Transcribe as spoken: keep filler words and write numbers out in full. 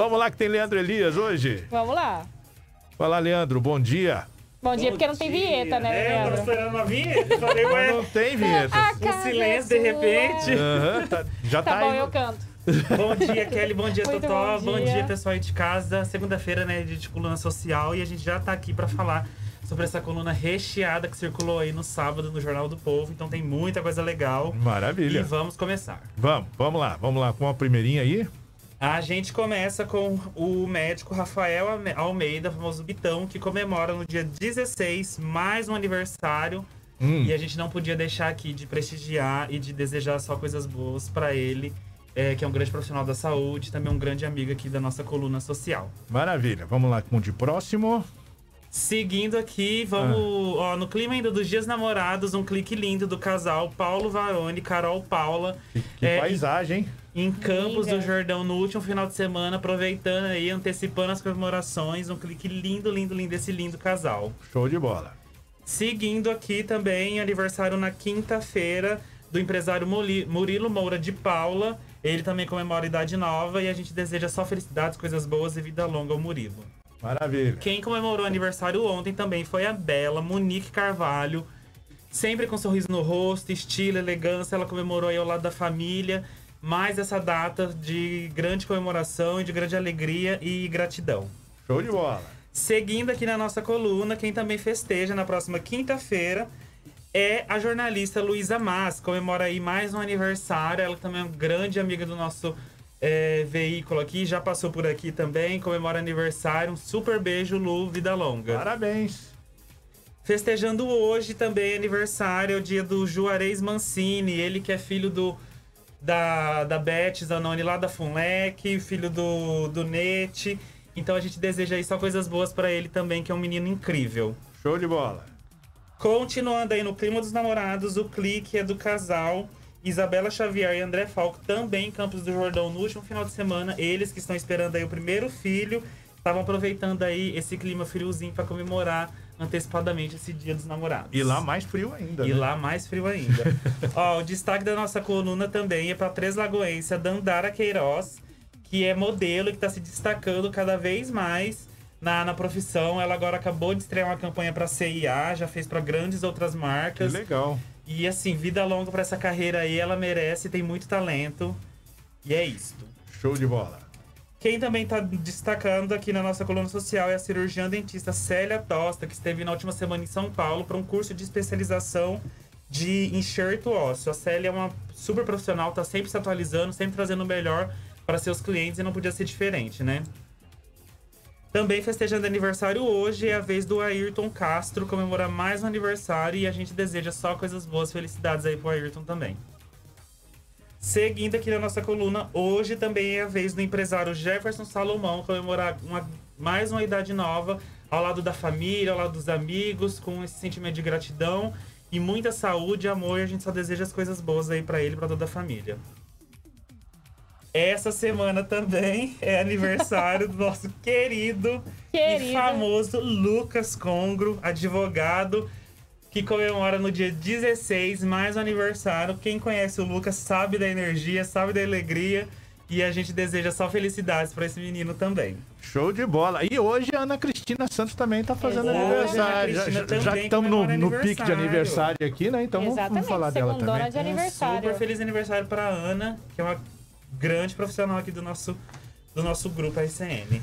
Vamos lá que tem Leandro Elias hoje. Vamos lá. Fala, Leandro, bom dia. Bom dia, bom porque não dia. Tem vinheta, né, Leandro? É, eu tava esperando uma vinheta, falei, ué, não tem vinheta. Um silêncio, de repente. Uhum, tá, já tá, tá bom, aí. Eu canto. Bom dia, Kelly. Bom dia, Muito Totó. Bom dia. Bom dia, pessoal aí de casa. Segunda-feira, né, de Coluna Social. E a gente já tá aqui pra falar sobre essa coluna recheada que circulou aí no sábado no Jornal do Povo. Então tem muita coisa legal. Maravilha. E vamos começar. Vamos, vamos lá. Vamos lá com a primeirinha aí. A gente começa com o médico Rafael Almeida, famoso Bitão, que comemora no dia dezesseis mais um aniversário. Hum. E a gente não podia deixar aqui de prestigiar e de desejar só coisas boas pra ele. É, que é um grande profissional da saúde, também um grande amigo aqui da nossa coluna social. Maravilha, vamos lá com o de próximo. Seguindo aqui, vamos... Ah. Ó, no clima ainda dos dias namorados, um clique lindo do casal Paulo Varoni e Carol Paula. Que, que é, paisagem, hein? Em Campos do Jordão, no último final de semana, aproveitando aí, antecipando as comemorações. Um clique lindo, lindo, lindo, desse lindo casal. Show de bola. Seguindo aqui também, aniversário na quinta-feira do empresário Murilo Moura de Paula. Ele também comemora a idade nova e a gente deseja só felicidades, coisas boas e vida longa ao Murilo. Maravilha. Quem comemorou aniversário ontem também foi a bela Monique Carvalho. Sempre com um sorriso no rosto, estilo, elegância. Ela comemorou aí ao lado da família. Mais essa data de grande comemoração, de grande alegria e gratidão. Show de bola. Seguindo aqui na nossa coluna, quem também festeja na próxima quinta-feira é a jornalista Luísa Mas, comemora aí mais um aniversário. Ela também é uma grande amiga do nosso é, veículo aqui, já passou por aqui também, comemora aniversário. Um super beijo, Lu, vida longa. Parabéns. Festejando hoje também aniversário, é o dia do Juarez Mancini, ele que é filho do, da, da Beth Zanoni lá da Funleque, filho do, do Nete. Então a gente deseja aí só coisas boas pra ele também, que é um menino incrível. Show de bola. Continuando aí no clima dos namorados, o clique é do casal Isabela Xavier e André Falco, também em Campos do Jordão, no último final de semana. Eles que estão esperando aí o primeiro filho, estavam aproveitando aí esse clima friozinho para comemorar antecipadamente esse dia dos namorados. E lá mais frio ainda, E né? lá mais frio ainda. Ó, o destaque da nossa coluna também é para a Três-Lagoense, a Dandara Queiroz, que é modelo e que está se destacando cada vez mais Na, na profissão. Ela agora acabou de estrear uma campanha para C e A, já fez para grandes outras marcas. Que legal. E assim, vida longa para essa carreira aí, ela merece, tem muito talento. E é isto. Show de bola. Quem também tá destacando aqui na nossa coluna social é a cirurgiã dentista Célia Tosta, que esteve na última semana em São Paulo para um curso de especialização de enxerto ósseo. A Célia é uma super profissional, tá sempre se atualizando, sempre trazendo o melhor para seus clientes e não podia ser diferente, né? Também festejando aniversário hoje, é a vez do Ayrton Castro comemorar mais um aniversário e a gente deseja só coisas boas, felicidades aí pro Ayrton também. Seguindo aqui na nossa coluna, hoje também é a vez do empresário Jefferson Salomão comemorar uma, mais uma idade nova ao lado da família, ao lado dos amigos, com esse sentimento de gratidão e muita saúde, amor, e a gente só deseja as coisas boas aí pra ele e pra toda a família. Essa semana também é aniversário do nosso querido, querido e famoso Lucas Congro, advogado, que comemora no dia dezesseis mais um aniversário. Quem conhece o Lucas sabe da energia, sabe da alegria e a gente deseja só felicidades para esse menino também. Show de bola! E hoje a Ana Cristina Santos também tá fazendo Exato. aniversário. Já, já que estamos no, no pique de aniversário aqui, né? Então Exatamente. vamos falar Segundona dela também. De aniversário. Um super feliz aniversário para Ana, que é uma grande profissional aqui do nosso, do nosso grupo I C M.